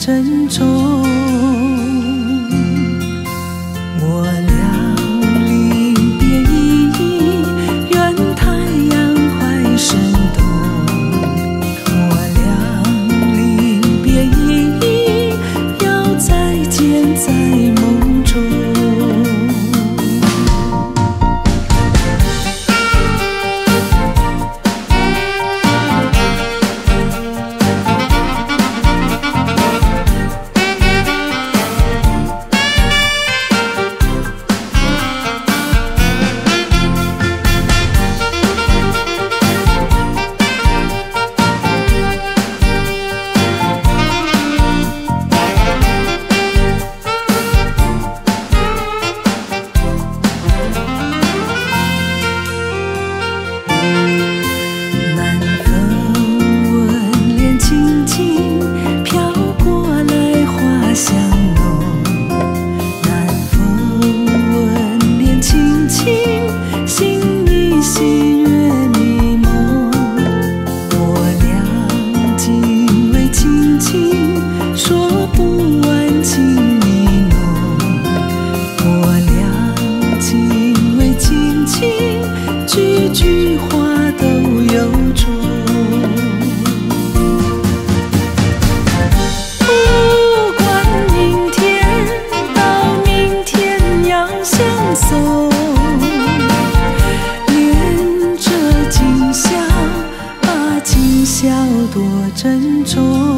珍重。我俩临别依依，愿太阳怀深冬。我俩临别依依，要再见在梦中。 多珍重。